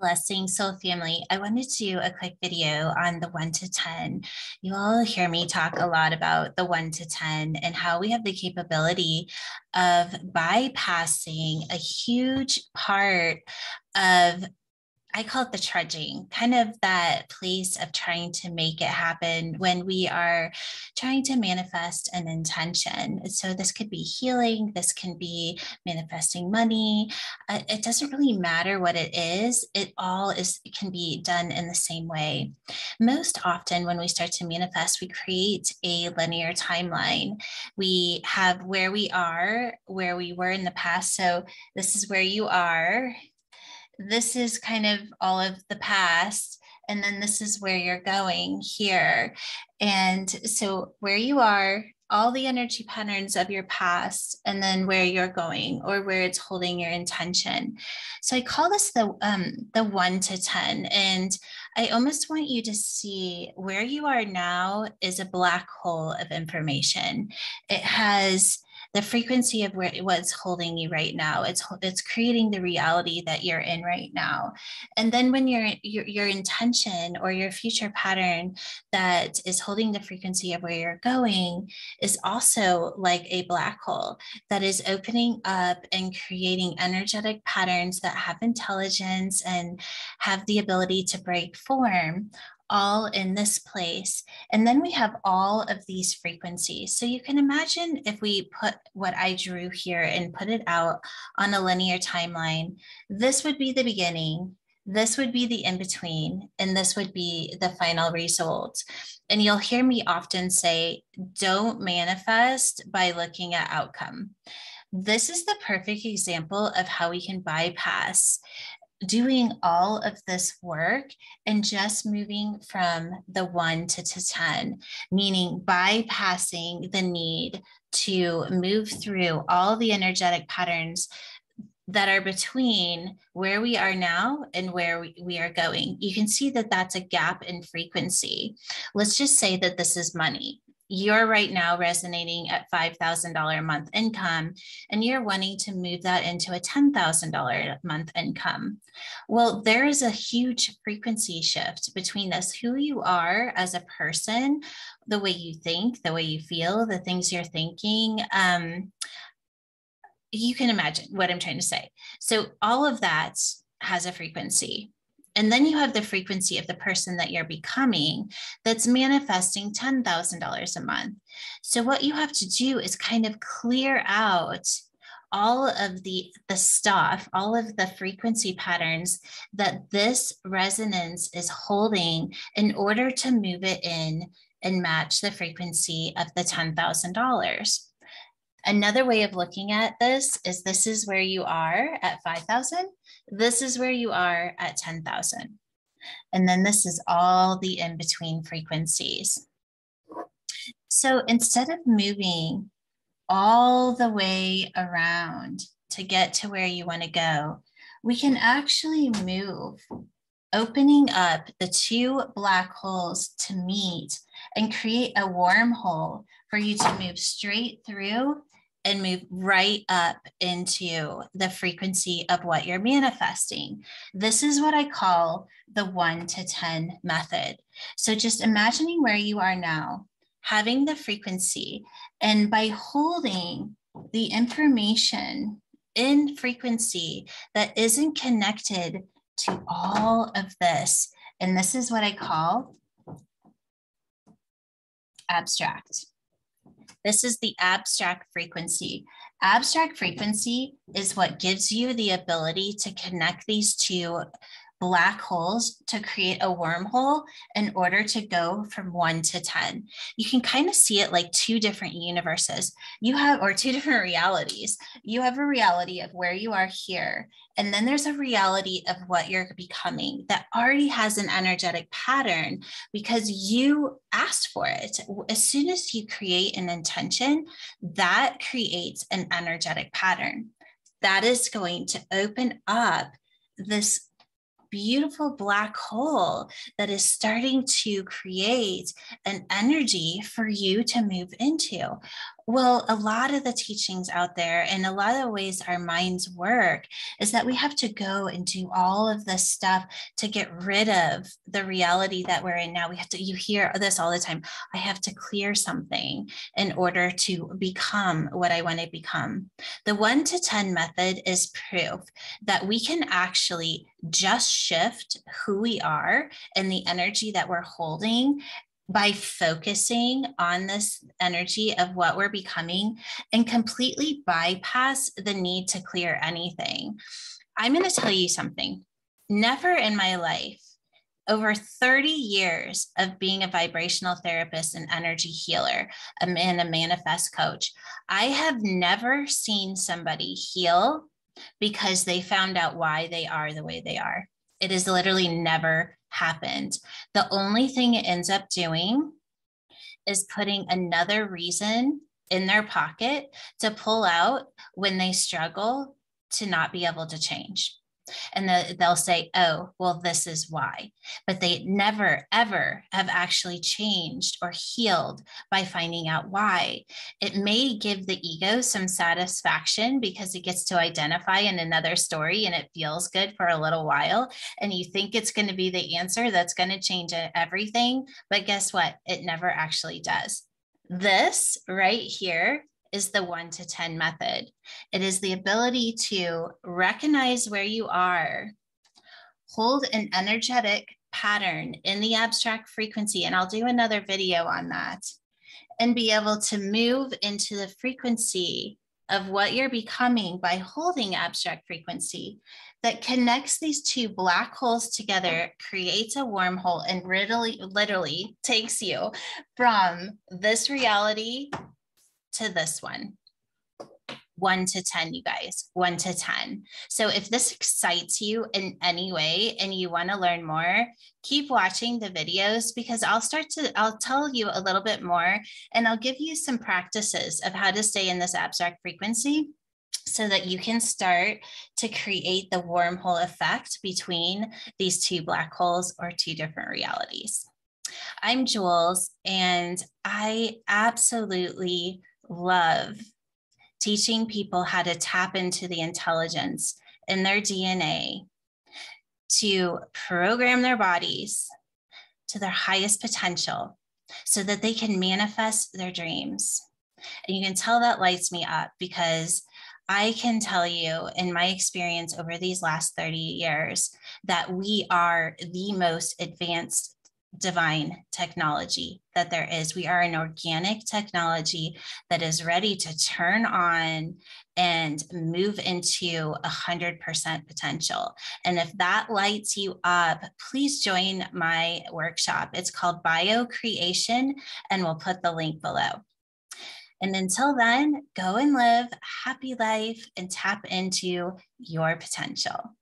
Blessings, soul family. I wanted to do a quick video on the 1 to 10. You all hear me talk a lot about the 1 to 10 and how we have the capability of bypassing a huge part of, I call it the trudging, kind of that place of trying to make it happen when we are trying to manifest an intention. So this could be healing, this can be manifesting money. It doesn't really matter what it is. It can be done in the same way. Most often when we start to manifest, we create a linear timeline. We have where we are, where we were in the past. So this is where you are. This is kind of all of the past, and then this is where you're going here. And so where you are, all the energy patterns of your past, and then where you're going or where it's holding your intention. So I call this the 1 to 10, and I almost want you to see where you are now is a black hole of information. It has the frequency of where it was holding you right now. It's creating the reality that you're in right now. And then when your intention or your future pattern that is holding the frequency of where you're going is also like a black hole that is opening up and creating energetic patterns that have intelligence and have the ability to break form, all in this place. And then we have all of these frequencies. So you can imagine if we put what I drew here and put it out on a linear timeline, this would be the beginning, this would be the in-between, and this would be the final result. And you'll hear me often say, don't manifest by looking at outcome. This is the perfect example of how we can bypass doing all of this work and just moving from the 1 to 10, meaning bypassing the need to move through all the energetic patterns that are between where we are now and where we are going. You can see that that's a gap in frequency. Let's just say that this is money. You're right now resonating at $5,000 a month income, and you're wanting to move that into a $10,000 a month income. Well, there is a huge frequency shift between this, who you are as a person, the way you think, the way you feel, the things you're thinking. You can imagine what I'm trying to say. So all of that has a frequency. And then you have the frequency of the person that you're becoming that's manifesting $10,000 a month. So what you have to do is kind of clear out all of the stuff, all of the frequency patterns that this resonance is holding in order to move it in and match the frequency of the $10,000. Another way of looking at this is where you are at 5,000. This is where you are at 10,000. And then this is all the in-between frequencies. So instead of moving all the way around to get to where you want to go, we can actually move, opening up the two black holes to meet and create a wormhole for you to move straight through and move right up into the frequency of what you're manifesting. This is what I call the 1 to 10 method. So just imagining where you are now, having the frequency, and by holding the information in frequency that isn't connected to all of this. And this is what I call abstract. This is the abstract frequency. Abstract frequency is what gives you the ability to connect these two black holes to create a wormhole in order to go from 1 to 10. You can kind of see it like two different universes you have, or two different realities. You have a reality of where you are here, and then there's a reality of what you're becoming that already has an energetic pattern because you asked for it. As soon as you create an intention, that creates an energetic pattern that is going to open up this beautiful black hole that is starting to create an energy for you to move into. Well, a lot of the teachings out there and a lot of the ways our minds work is that we have to go and do all of this stuff to get rid of the reality that we're in now. We have to, you hear this all the time, I have to clear something in order to become what I want to become. The 1 to 10 method is proof that we can actually just shift who we are and the energy that we're holding by focusing on this energy of what we're becoming and completely bypass the need to clear anything. I'm going to tell you something. Never in my life, over 30 years of being a vibrational therapist and energy healer and a manifest coach, I have never seen somebody heal because they found out why they are the way they are. It has literally never happened. The only thing it ends up doing is putting another reason in their pocket to pull out when they struggle to not be able to change. And they'll say, oh, well, this is why. But they never, ever have actually changed or healed by finding out why. It may give the ego some satisfaction because it gets to identify in another story and it feels good for a little while. And you think it's going to be the answer that's going to change everything. But guess what? It never actually does. This right here is the 1 to 10 method. It is the ability to recognize where you are, hold an energetic pattern in the abstract frequency, and I'll do another video on that, and be able to move into the frequency of what you're becoming by holding abstract frequency that connects these two black holes together, creates a wormhole, and literally takes you from this reality to this one. 1 to 10, you guys, 1 to 10. So if this excites you in any way and you want to learn more, keep watching the videos because I'll tell you a little bit more and I'll give you some practices of how to stay in this abstract frequency so that you can start to create the wormhole effect between these two black holes or two different realities. I'm Jewels, and I absolutely love teaching people how to tap into the intelligence in their DNA to program their bodies to their highest potential so that they can manifest their dreams. And you can tell that lights me up because I can tell you in my experience over these last 30 years that we are the most advanced divine technology that there is. We are an organic technology that is ready to turn on and move into 100% potential. And if that lights you up, please join my workshop. It's called Bio-Creation, and we'll put the link below. And until then, go and live a happy life and tap into your potential.